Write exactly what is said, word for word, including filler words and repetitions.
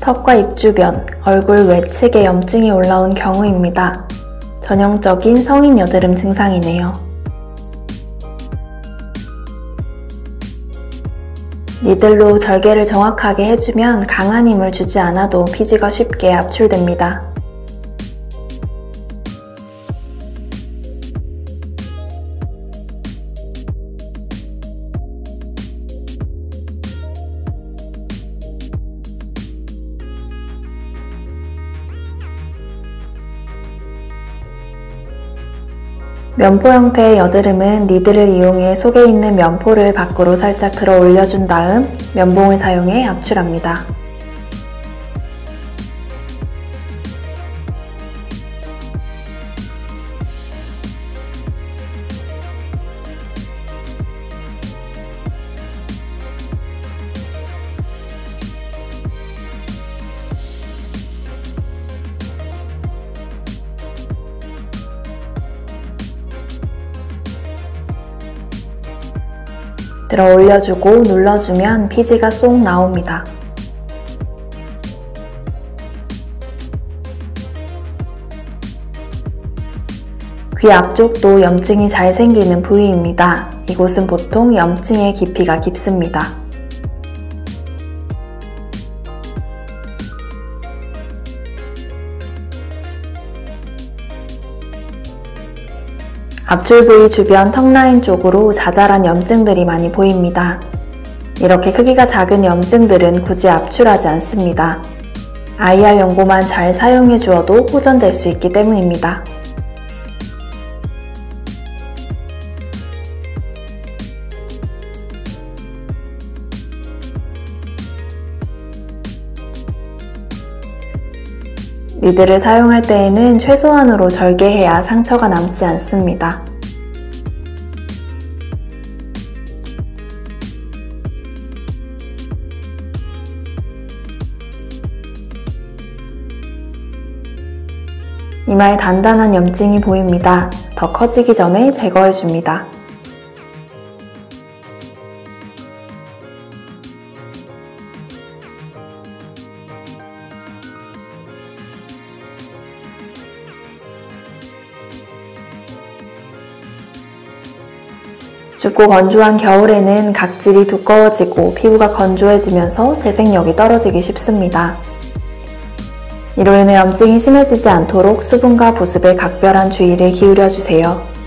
턱과 입 주변, 얼굴 외측에 염증이 올라온 경우입니다. 전형적인 성인 여드름 증상이네요. 니들로 절개를 정확하게 해주면 강한 힘을 주지 않아도 피지가 쉽게 압출됩니다. 면포 형태의 여드름은 니들을 이용해 속에 있는 면포를 밖으로 살짝 들어 올려준 다음 면봉을 사용해 압출합니다. 들어 올려주고 눌러주면 피지가 쏙 나옵니다. 귀 앞쪽도 염증이 잘 생기는 부위입니다. 이곳은 보통 염증의 깊이가 깊습니다. 압출 부위 주변 턱라인 쪽으로 자잘한 염증들이 많이 보입니다. 이렇게 크기가 작은 염증들은 굳이 압출하지 않습니다. 아이알 연고만 잘 사용해 주어도 호전될 수 있기 때문입니다. 니들을 사용할 때에는 최소한으로 절개해야 상처가 남지 않습니다. 이마에 단단한 염증이 보입니다. 더 커지기 전에 제거해줍니다. 춥고 건조한 겨울에는 각질이 두꺼워지고 피부가 건조해지면서 재생력이 떨어지기 쉽습니다. 이로 인해 염증이 심해지지 않도록 수분과 보습에 각별한 주의를 기울여주세요.